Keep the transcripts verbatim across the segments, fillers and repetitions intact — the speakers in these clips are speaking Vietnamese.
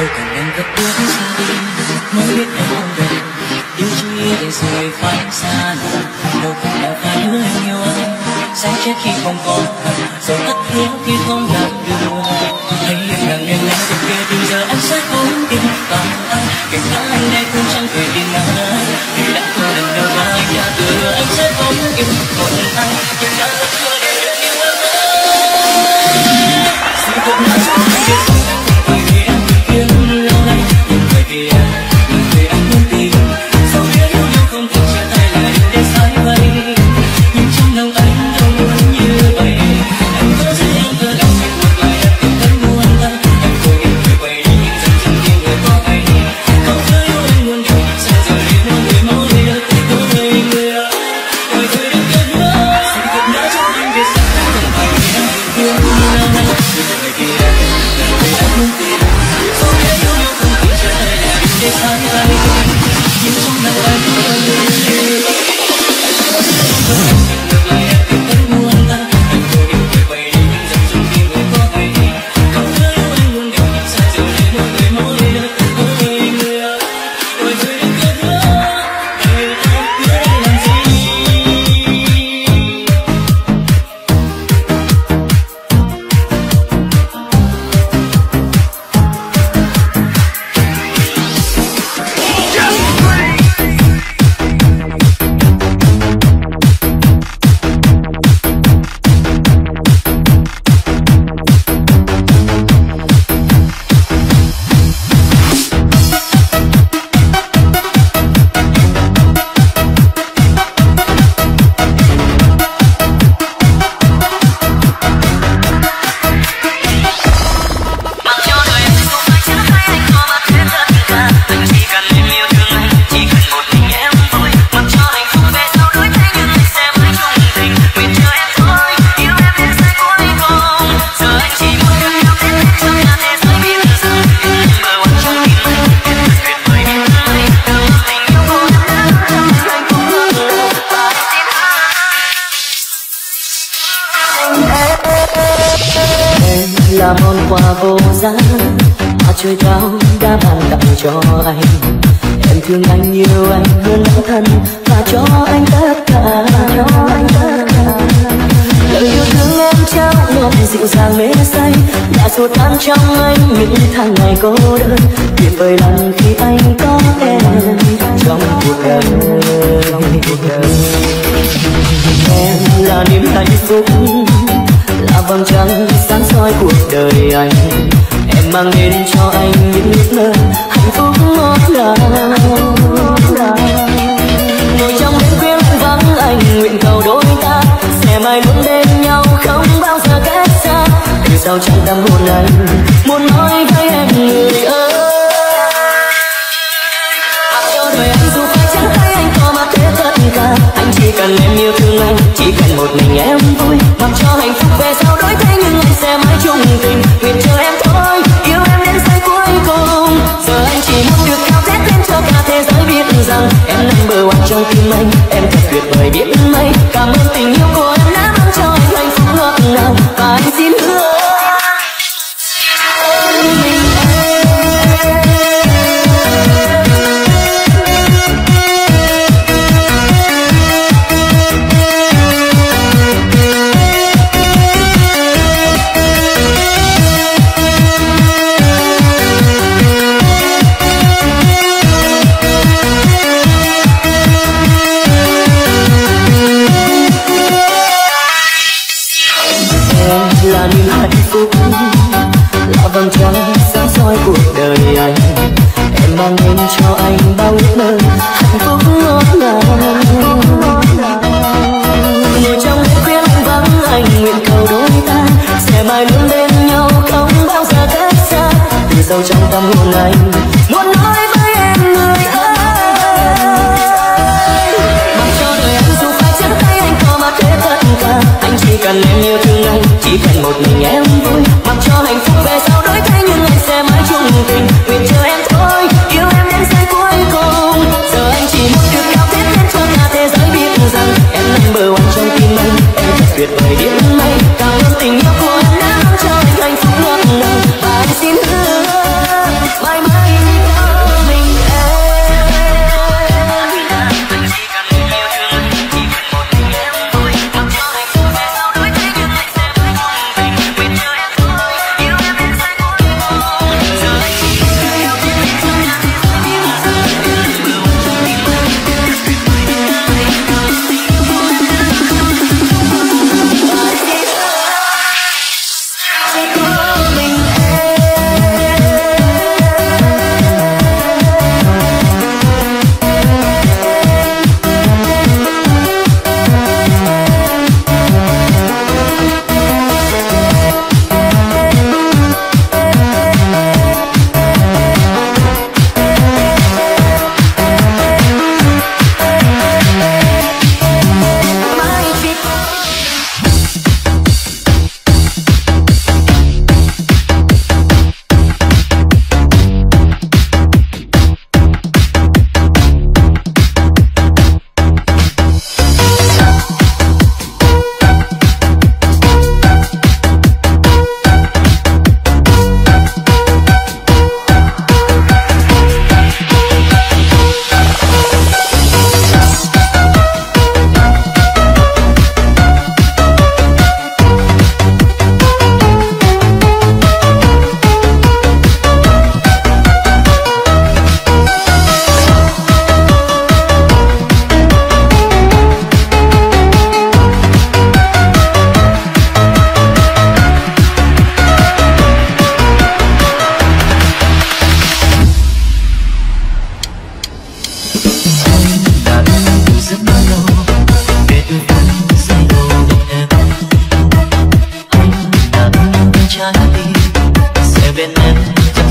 lâu càng em vẫn bước xa, mới biết em không về. Yêu chi để rồi phải xa lạ, đâu cũng đã phải hứa em yêu anh. Sẽ chết khi không còn thật, rồi tất yếu khi không gặp được. Thấy em đang đêm nay đêm kia, từng giờ anh sẽ không tin còn anh. Cảnh sát anh đây cũng chẳng thể tin nào nữa, vì đã không lần đầu mà anh đã từ anh sẽ không yêu còn anh. Cảnh sát vẫn chưa để được yêu em nữa. Sẽ không nói cho anh biết rằng anh không phải vì em được yêu lâu nay, nhưng bởi vì em, nhưng vì anh muốn tin. Dẫu biết yêu nhau không thể chia tay lại để sai vây, nhưng trong lòng anh đâu muốn như vậy. Anh có gì anh cứ làm anh một người em tìm thấy muốn anh. Em cố gắng người quay đi nhưng dần dần tìm người có anh. Không thể yêu anh muốn yêu nhưng sẽ rời đi mọi người máu liệt. Có người người ơi, mọi người đừng kết nối. Sẽ kết nối cho anh biết rằng anh không phải vì em được yêu lâu nay, nhưng bởi vì em, nhưng vì anh muốn tin. Dẫu biết yêu nhau không thể chia tay lại để sai vây, nhưng trong lòng anh đâu muốn như vậy. Cảm ơn tình yêu của anh đã mang cho anh hạnh phúc ngập ngừng, và anh xin hứa.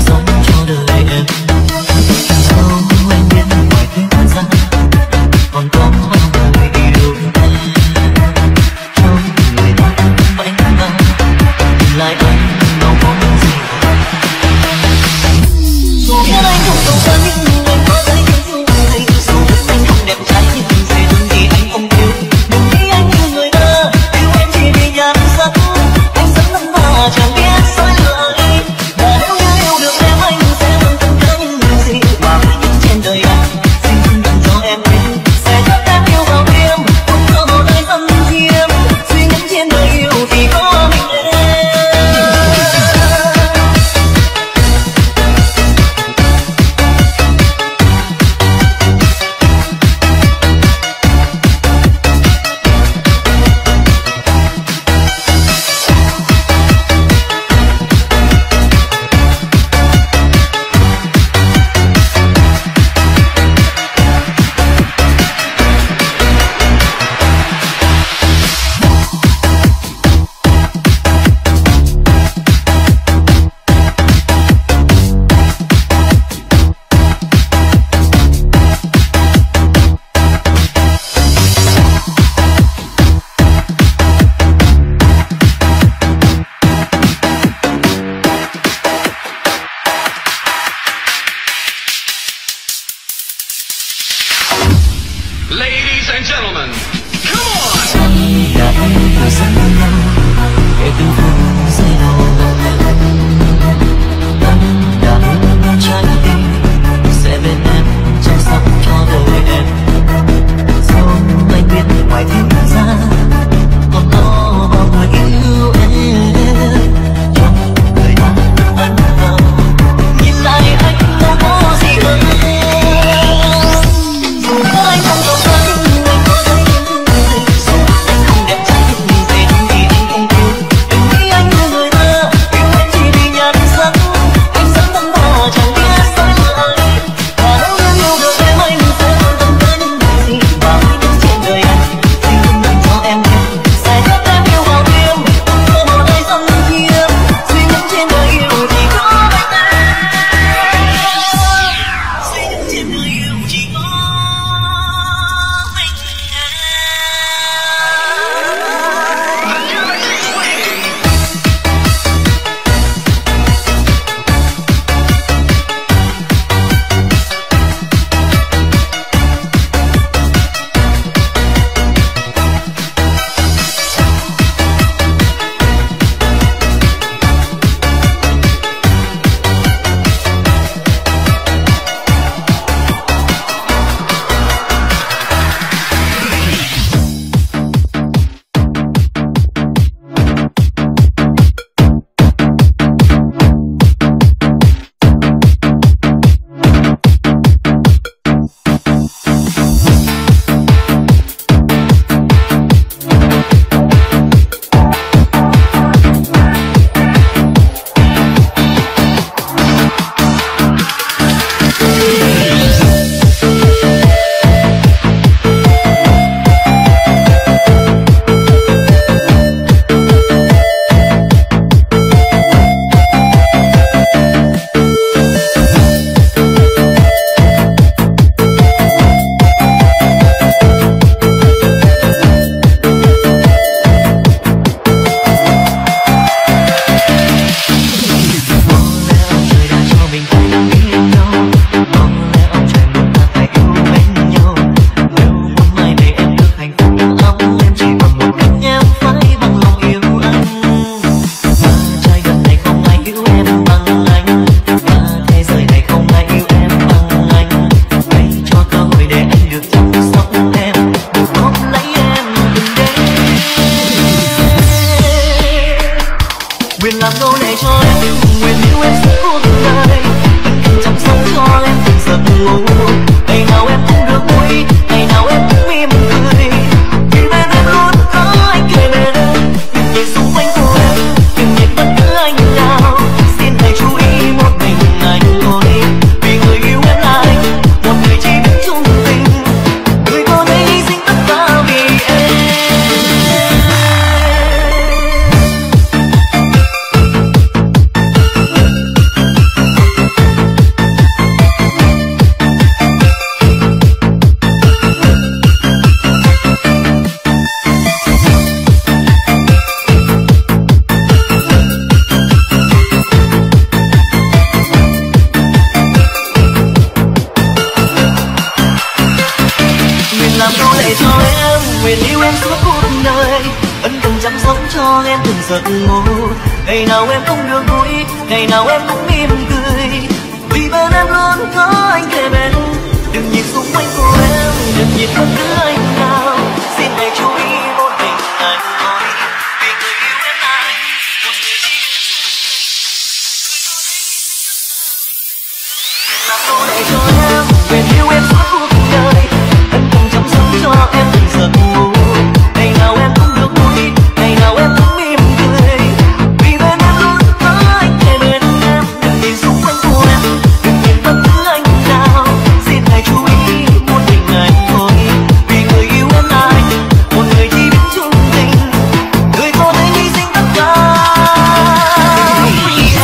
Hãy subscribe cho kênh Ghiền Mì Gõ để không bỏ lỡ những video hấp dẫn. yêu em suốt cuộc đời, ân cần chăm sóc cho em từng giấc ngủ. Ngày nào em cũng được vui, ngày nào em cũng mỉm cười, vì bên em luôn có anh kề bên. Đừng nhìn xung quanh của em, đừng nhìn bất cứ anh nào, xin hãy chú ý một mình anh thôi, vì người yêu em là anh, một người chỉ đến suốt đời. Làm tôi để cho em, quyền yêu em suốt cuộc đời, ân cần chăm sóc cho em từng giấc ngủ. Ngày nào em cũng được vui, ngày nào em cũng mỉm cười, vì bên em luôn có anh kề bên em. Đừng nhìn xung quanh của em, đừng nhìn bất cứ anh nào, xin hãy chú ý một mình anh thôi, vì người yêu em là anh, một người chỉ biết chung tình, người có thể hy sinh tất cả vì em.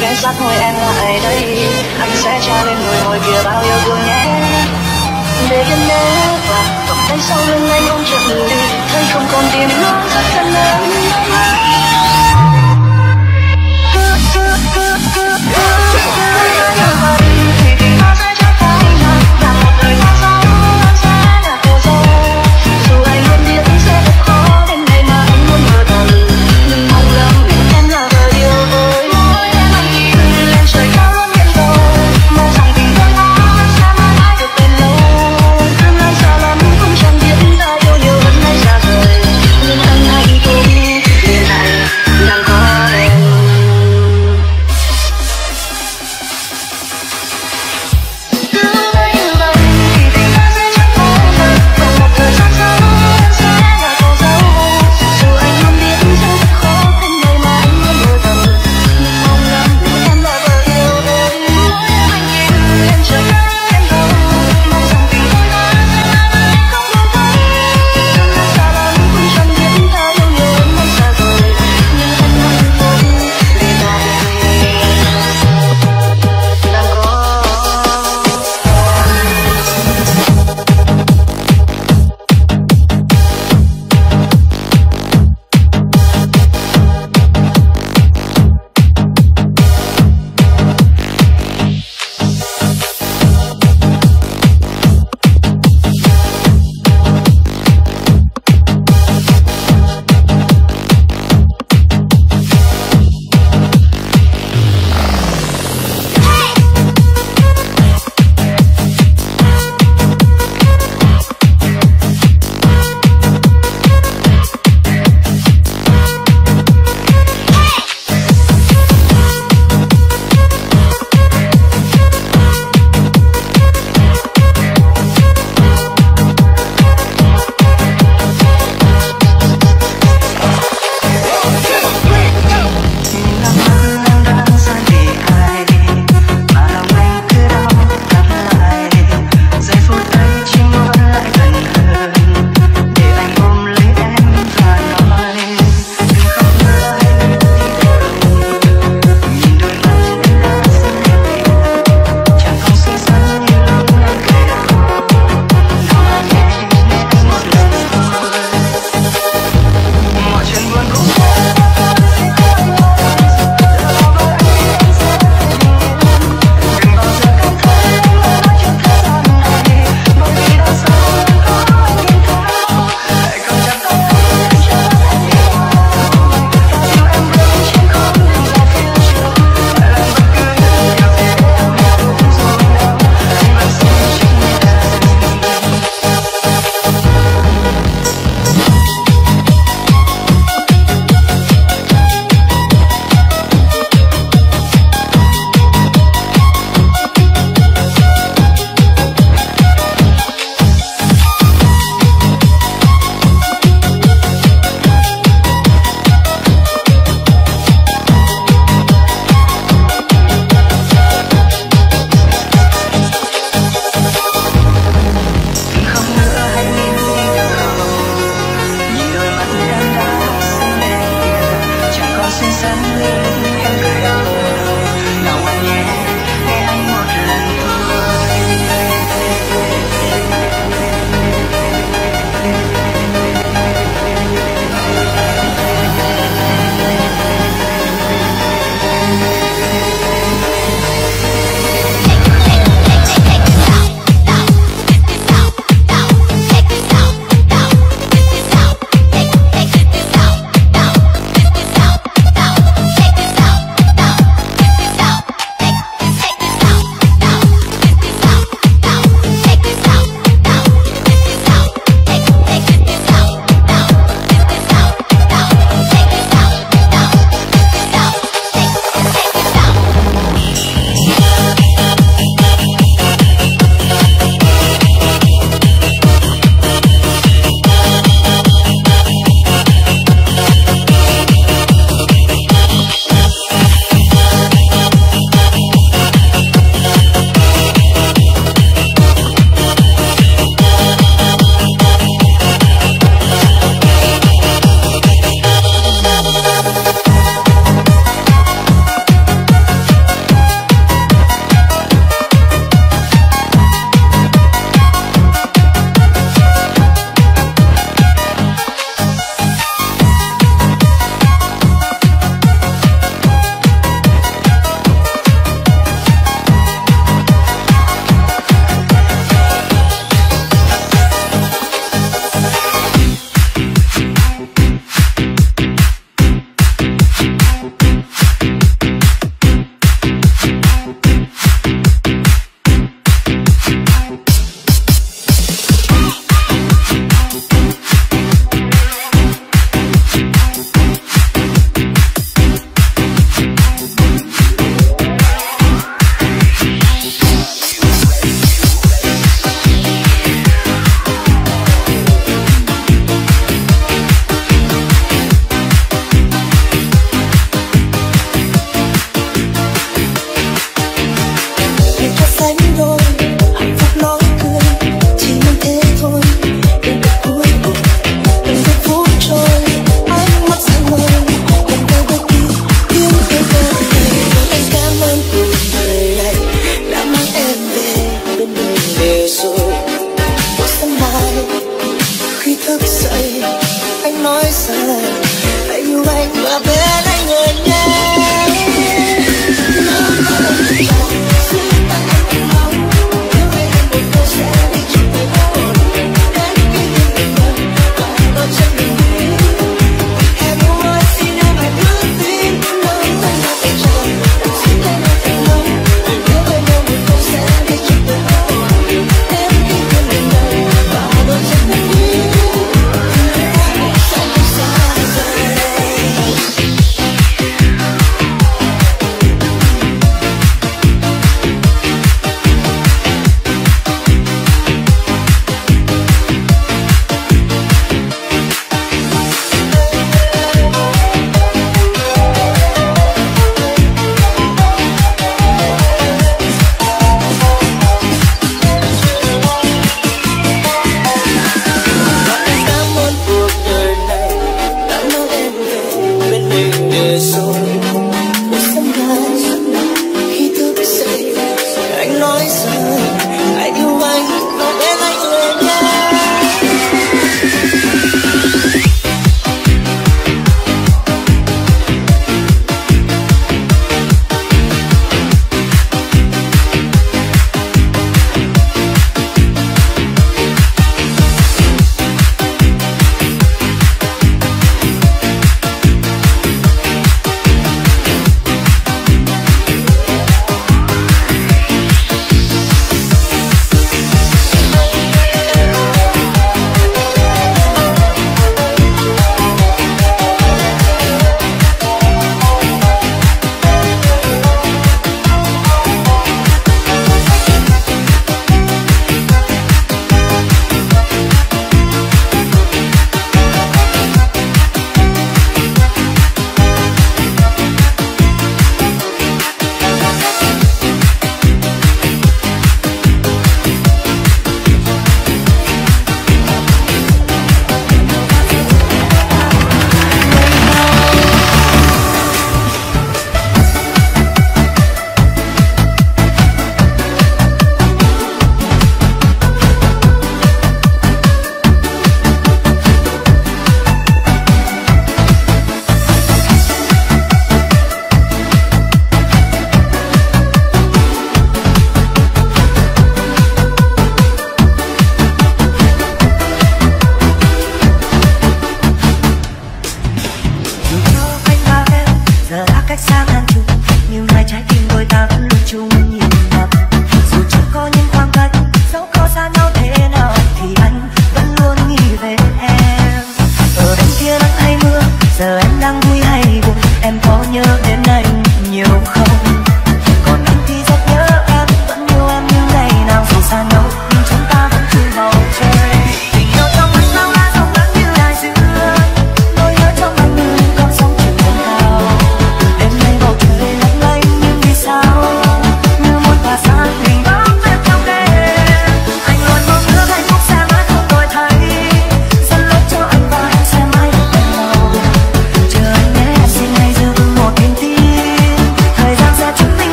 ghé sát thôi em lại đây, anh sẽ tra lên người ngồi kia bao yêu thương nhé. Để đến nét và vòng tay sau lưng anh ôm chặt đi, thấy không còn tim nó rất thân lớn. Yeah.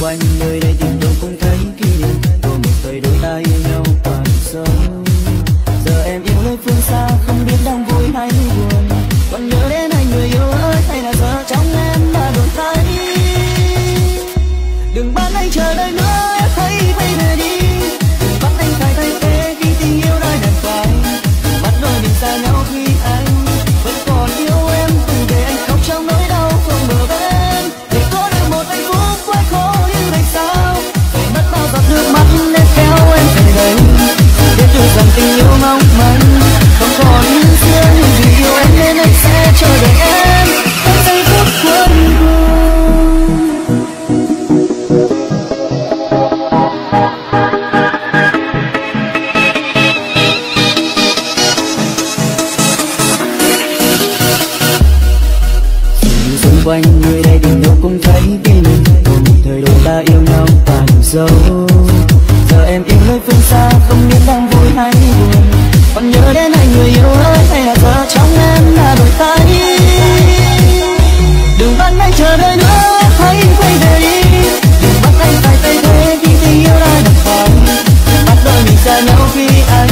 quanh nơi đây tìm đâu không thấy kia, của một thời đôi ta yêu nhau còn sống. Giờ em yêu nơi phương xa, không biết đang vui hay buồn, còn nhớ đến anh người yêu ơi, hay là giờ trong em đã đổi thay. Đừng bắt anh chờ đợi nữa, hãy bay về đi. Đừng bắt anh phải thay thế khi tình yêu đã đặt vai, bắt đôi mình xa nhau khi anh vẫn còn yêu em. Từng để anh khóc trong nỗi đau không bờ bến, để có được một hạnh phúc quá khổ như này sao? Phải mất bao giọt nước mắt để kéo em về đây, để tự rằng tình yêu mong manh không còn những xưa những gì yêu em, nên anh sẽ chờ đợi em đến giây phút cuối cùng. Quanh người đây tìm đâu cũng thấy tin, một thời đôi ta yêu nhau tàn dấu. Giờ em yêu nơi phương xa, không biết đang vui hay buồn, còn nhớ đến anh người yêu ơi, hay là giờ trong em đã đổi thay. Đừng bắt anh chờ đợi nữa, hãy quay về đi. Đừng bắt anh phải thay thế khi tình yêu đã đặt phòng, bắt đôi mình xa nhau khi anh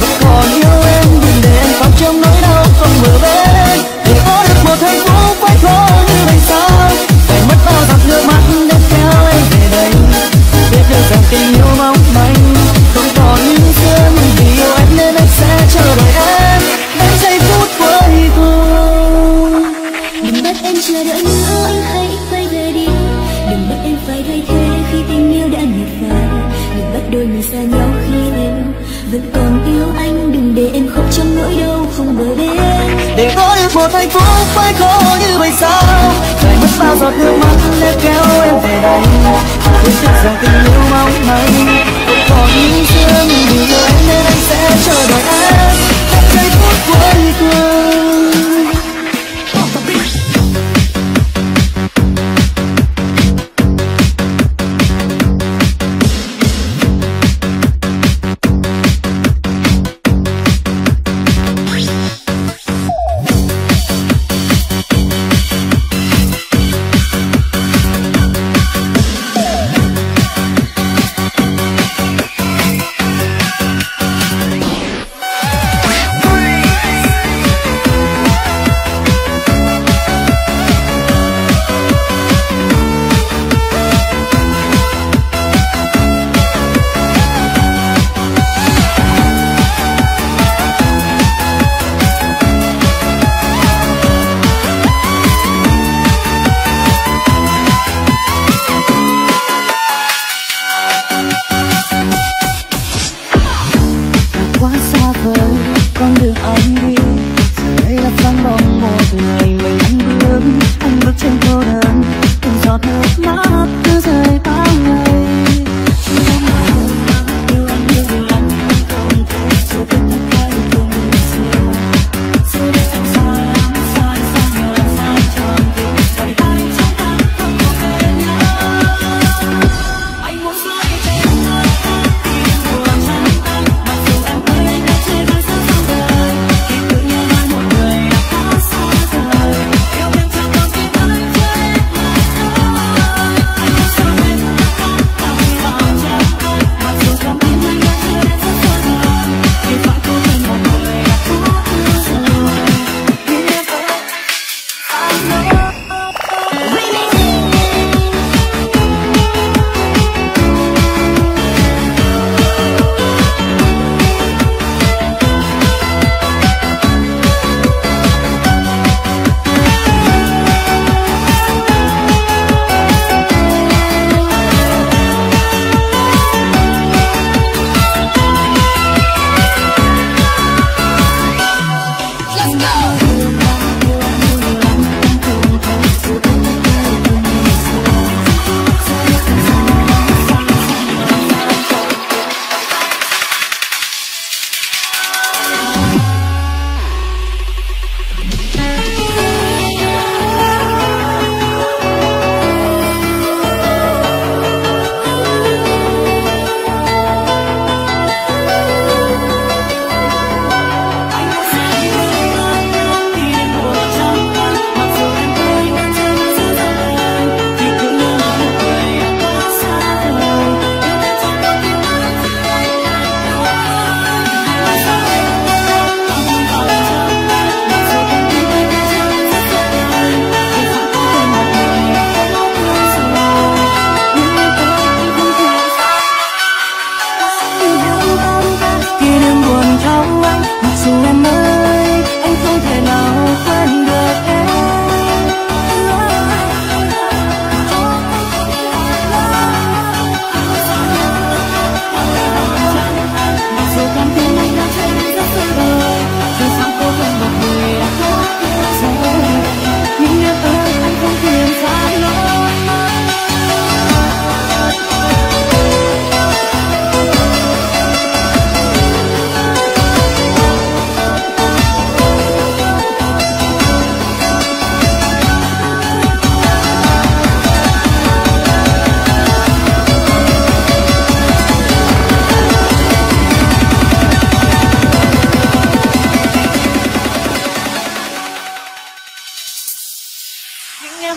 vẫn còn yêu em. Đừng để anh khóc trong nỗi đau không bờ bến, để có được một hạnh phúc quá khổ. Tình yêu mong manh không còn những xưa mình vì yêu em, nên anh sẽ chờ đợi em đến giây phút cuối cùng. Đừng bắt em chờ đợi nữa, anh hãy quay về đi. Đừng bắt em phải thay thế khi tình yêu đã nhạt phai. Đừng bắt đôi mình xa nhau khi em vẫn còn yêu anh. Đừng để em khóc trong nỗi đau không bờ bến, để có được một hạnh phúc phải khổ như vậy sao? Phải mất bao giọt nước mắt để kéo em về đây, biết được rằng tình yêu mong manh không còn những xưa mình vì yêu em, nên anh sẽ chờ đợi em đến giây phút cuối cùng. We'll be right back. em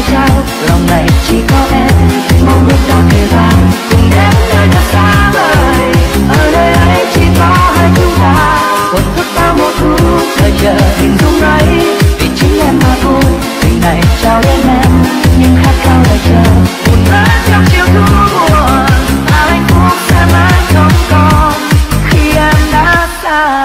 ngôi sao lòng này chỉ có em, mong ước ta kề vai cùng đến nơi đất xa vời. Ở nơi ấy chỉ có hai chúng ta, một phút bao một phút đợi chờ hình dung ấy, vì chính em mà thôi. Tình này trao đến em nhưng khát khao đợi chờ buồn bã trong chiều thu mùa, hạnh phúc sẽ mãi không còn khi em đã xa.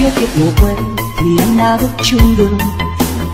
chưa kịp ngủ quên thì anh đã bước chung đường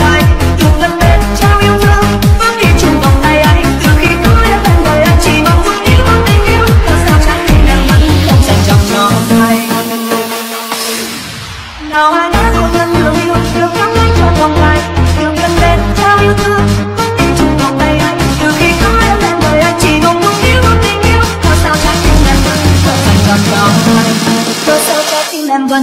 tay chụp thân bên trao yêu thương bước đi chung vòng tay anh từ khi có em bên đời anh chỉ mong muốn đi mong tình yêu thật sao trái tim em vẫn không dành trong nó tay. Nào anh có thật sự yêu thật lắm lấy cho vòng tay chụp thân bên trao yêu thương. Cớ sao trái tim em vẫn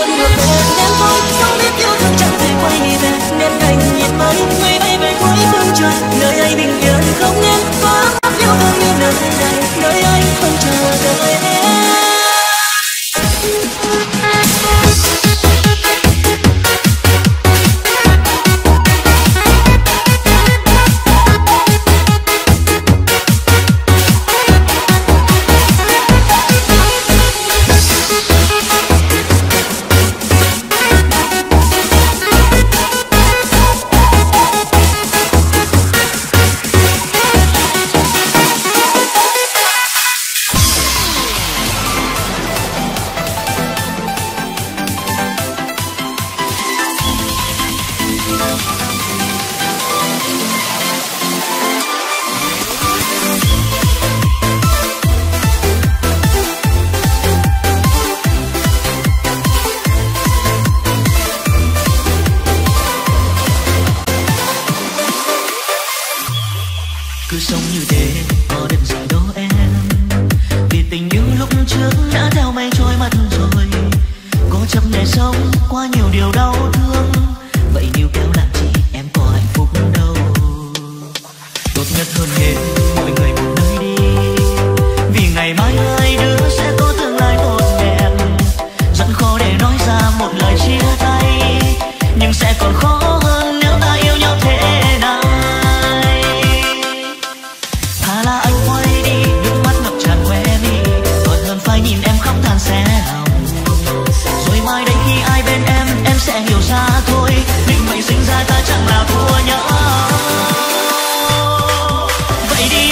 Vậy đi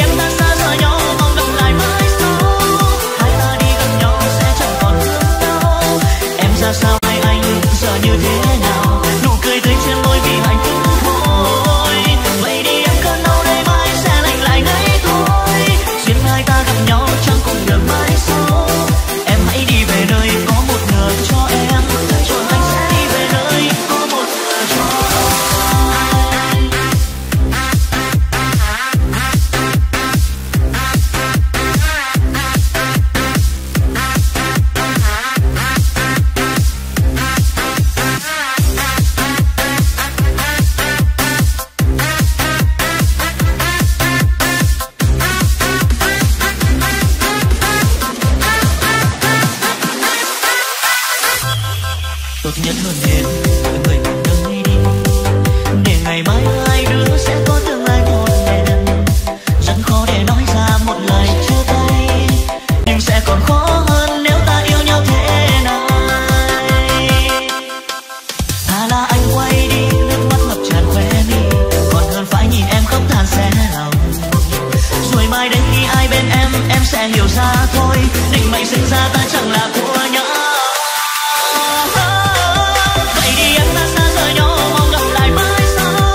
em đã xa rời nhau, mong gặp lại mãi sau.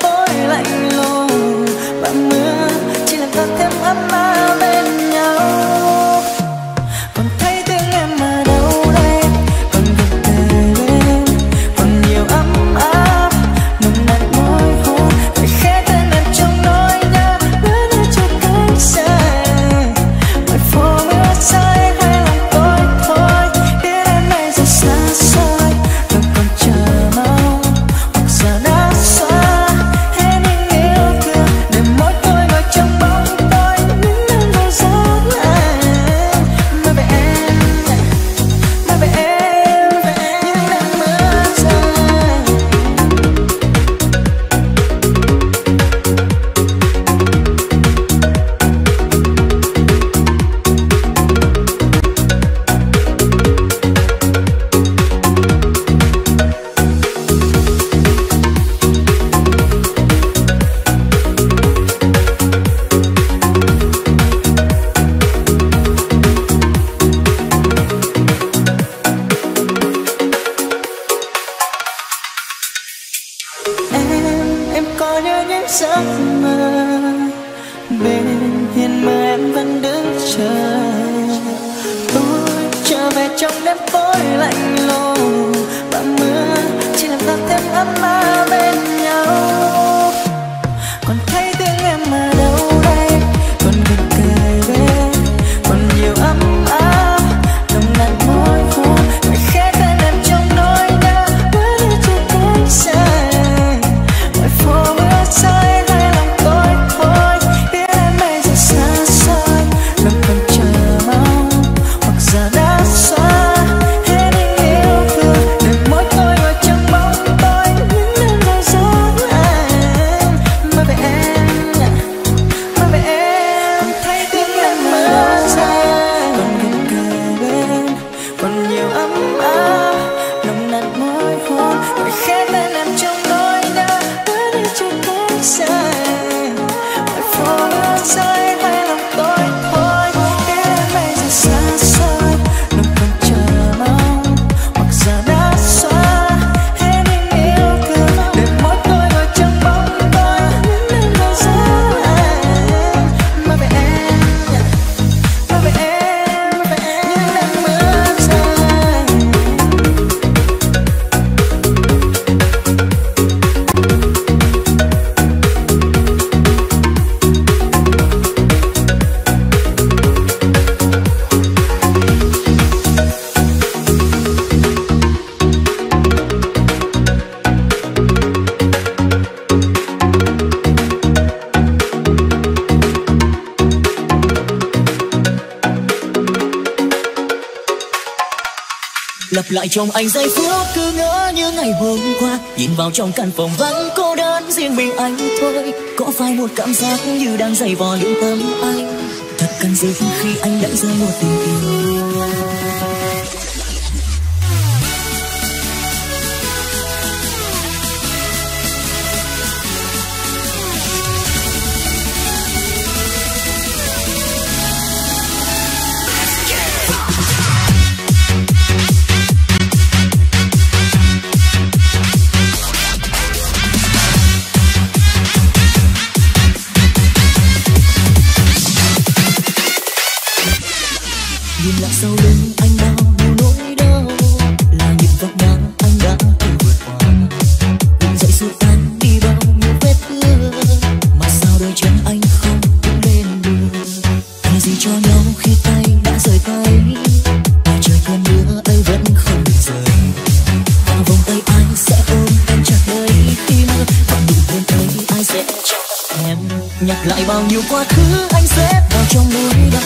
Lại trong anh giây phút cứ ngỡ như ngày hôm qua, nhìn vào trong căn phòng vẫn cô đơn riêng mình anh thôi. Có phải một cảm giác như đang giày vò những tấm anh? Thật cần gì khi anh đã rơi một tình yêu. Lại bao nhiêu quá khứ anh sẽ vào trong nỗi đau.